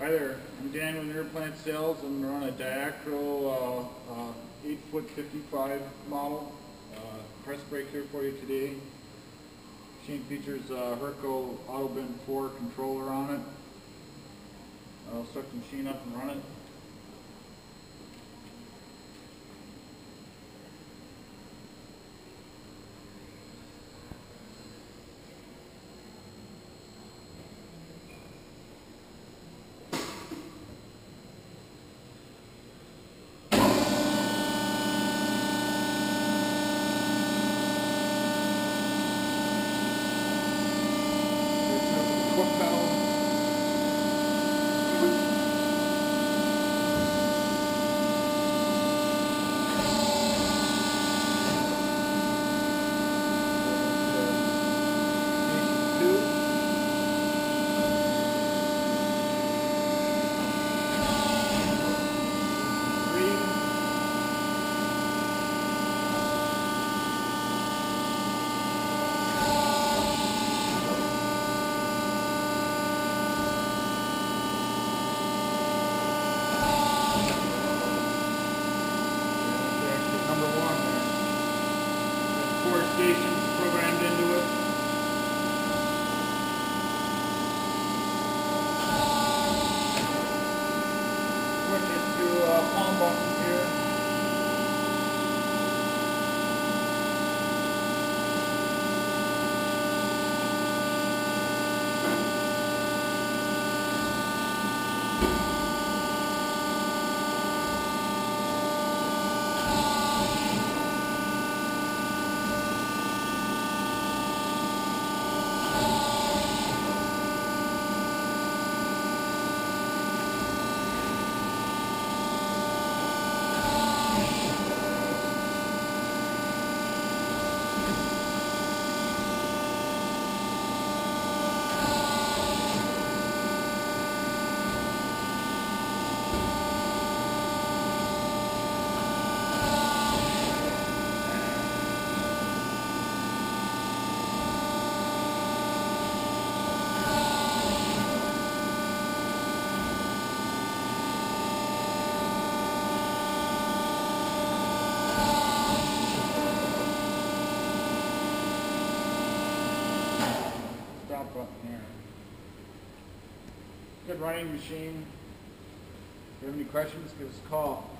Hi there, I'm Dan with Interplant Sales, and we're on a Diacro 8'55" model. Press brake here for you today. Machine features Herco AutoBend 4 controller on it. I'll start the machine up and run it. Programmed into it. Switch it to palm button here. Good running machine. If you have any questions, give us a call.